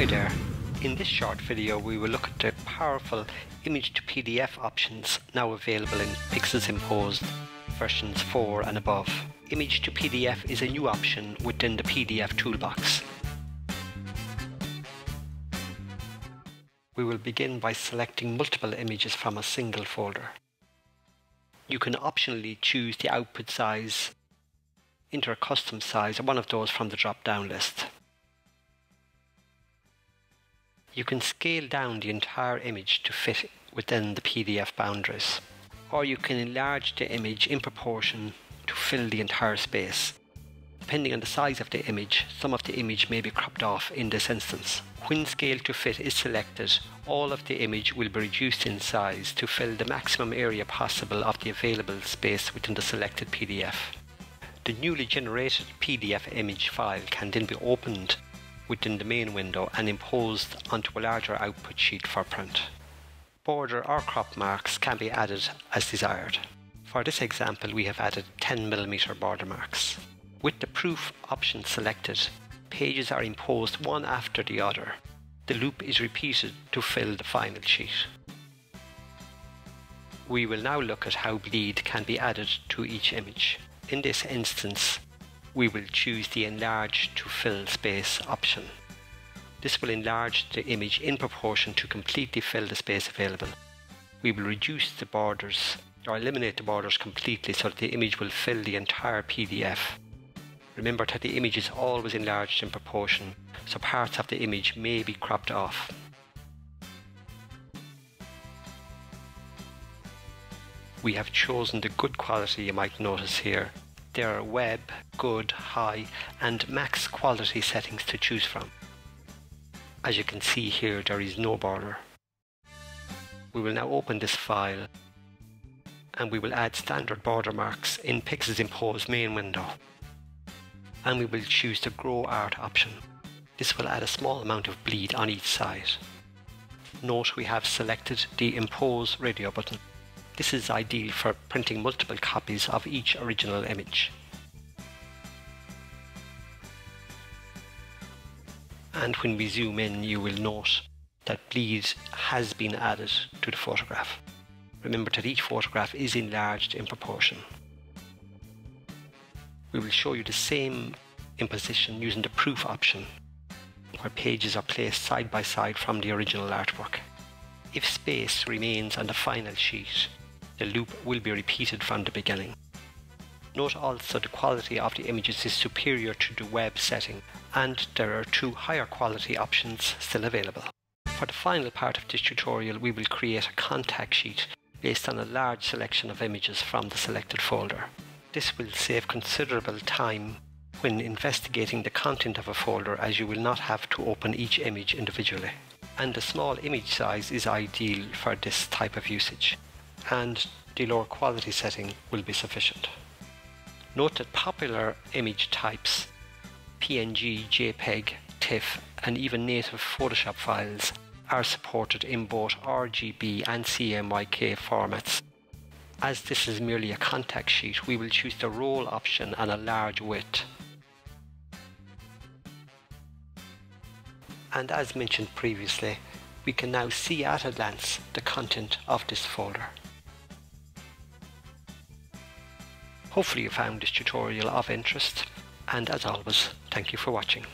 Hi there. In this short video we will look at the powerful Image to PDF options now available in Pyxis Impose versions 4 and above. Image to PDF is a new option within the PDF Toolbox. We will begin by selecting multiple images from a single folder. You can optionally choose the output size, enter a custom size, or one of those from the drop-down list. You can scale down the entire image to fit within the PDF boundaries, or you can enlarge the image in proportion to fill the entire space. Depending on the size of the image, some of the image may be cropped off in this instance. When scale to fit is selected, all of the image will be reduced in size to fill the maximum area possible of the available space within the selected PDF. The newly generated PDF image file can then be opened within the main window and imposed onto a larger output sheet for print. Border or crop marks can be added as desired. For this example, we have added 10mm border marks. With the proof option selected, pages are imposed one after the other. The loop is repeated to fill the final sheet. We will now look at how bleed can be added to each image. In this instance, we will choose the Enlarge to Fill Space option. This will enlarge the image in proportion to completely fill the space available. We will reduce the borders or eliminate the borders completely so that the image will fill the entire PDF. Remember that the image is always enlarged in proportion, so parts of the image may be cropped off. We have chosen the good quality you might notice here. There are web, good, high and max quality settings to choose from. As you can see here, there is no border. We will now open this file and we will add standard border marks in Pyxis Impose main window. And we will choose the Grow Art option. This will add a small amount of bleed on each side. Note we have selected the Impose radio button. This is ideal for printing multiple copies of each original image. And when we zoom in, you will note that bleed has been added to the photograph. Remember that each photograph is enlarged in proportion. We will show you the same imposition using the proof option, where pages are placed side by side from the original artwork. If space remains on the final sheet, the loop will be repeated from the beginning. Note also the quality of the images is superior to the web setting, and there are two higher quality options still available. For the final part of this tutorial, we will create a contact sheet based on a large selection of images from the selected folder. This will save considerable time when investigating the content of a folder, as you will not have to open each image individually. And the small image size is ideal for this type of usage, and the lower quality setting will be sufficient. Note that popular image types, PNG, JPEG, TIFF and even native Photoshop files are supported in both RGB and CMYK formats. As this is merely a contact sheet, we will choose the roll option and a large width. And as mentioned previously, we can now see at a glance the content of this folder. Hopefully you found this tutorial of interest, and as always, thank you for watching.